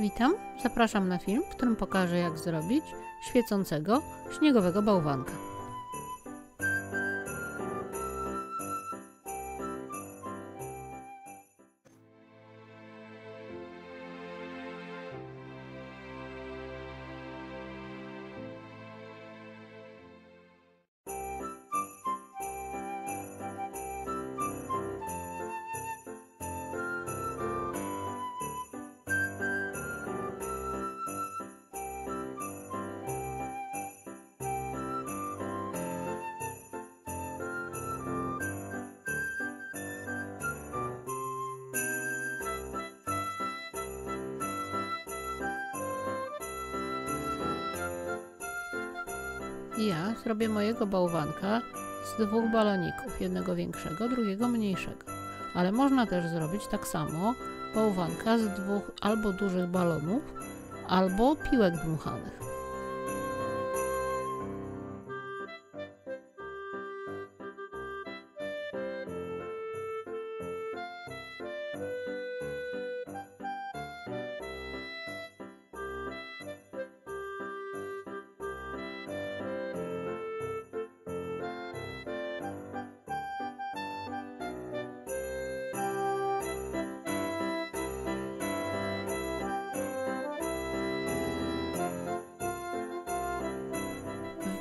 Witam, zapraszam na film, w którym pokażę, jak zrobić świecącego śniegowego bałwanka. Ja zrobię mojego bałwanka z dwóch baloników, jednego większego, drugiego mniejszego. Ale można też zrobić tak samo bałwanka z dwóch albo dużych balonów, albo piłek dmuchanych.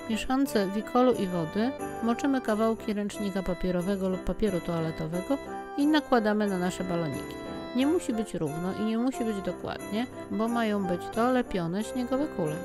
W mieszance wikolu i wody moczymy kawałki ręcznika papierowego lub papieru toaletowego i nakładamy na nasze baloniki. Nie musi być równo i nie musi być dokładnie, bo mają być to lepione śniegowe kule.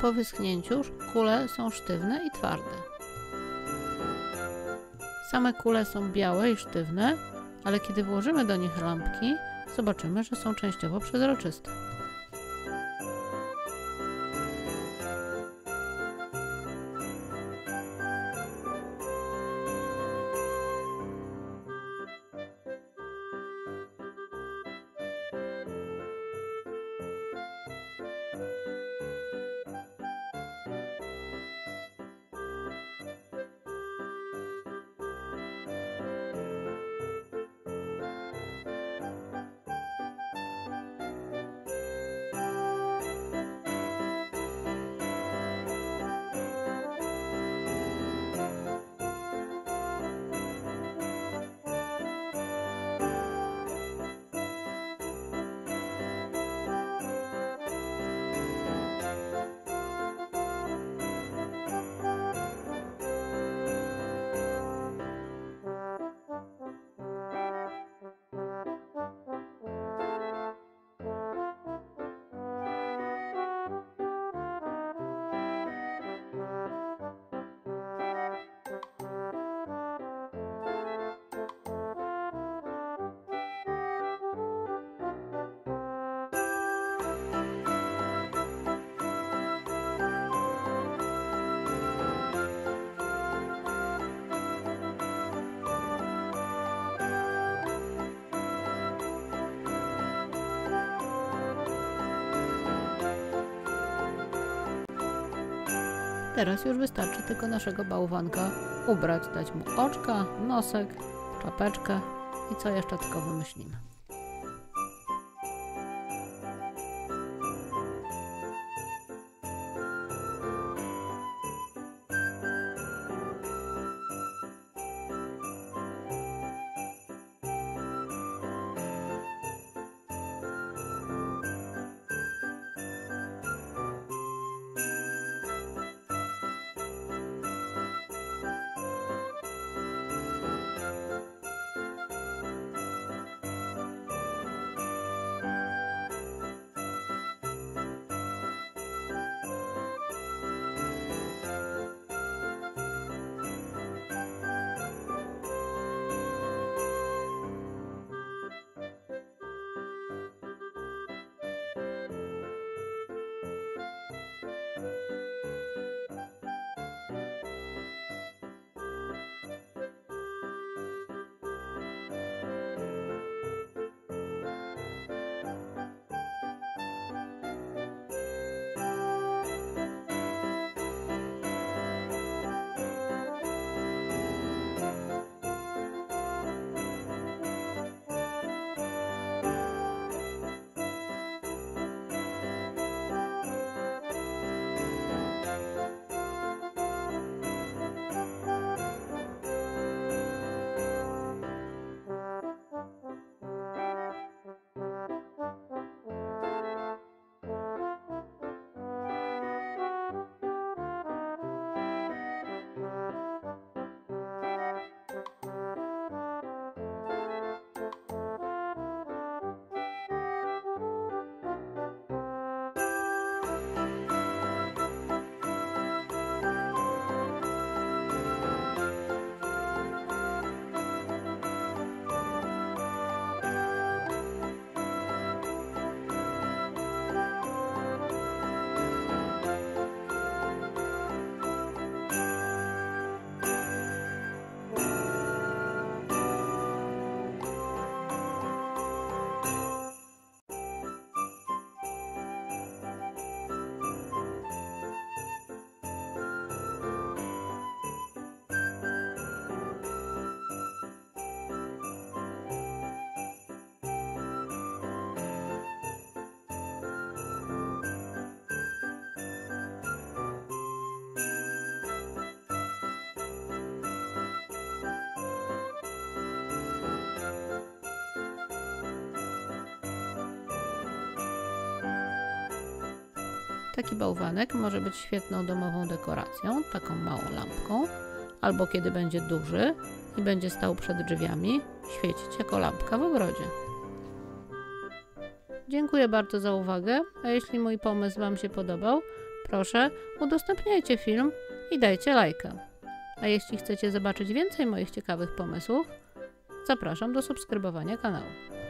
Po wyschnięciu kule są sztywne i twarde. Same kule są białe i sztywne, ale kiedy włożymy do nich lampki, zobaczymy, że są częściowo przezroczyste. Teraz już wystarczy tylko naszego bałwanka ubrać, dać mu oczka, nosek, czapeczkę i co jeszcze tylko wymyślimy. Taki bałwanek może być świetną domową dekoracją, taką małą lampką, albo kiedy będzie duży i będzie stał przed drzwiami, świecić jako lampka w ogrodzie. Dziękuję bardzo za uwagę, a jeśli mój pomysł Wam się podobał, proszę udostępniajcie film i dajcie lajka. A jeśli chcecie zobaczyć więcej moich ciekawych pomysłów, zapraszam do subskrybowania kanału.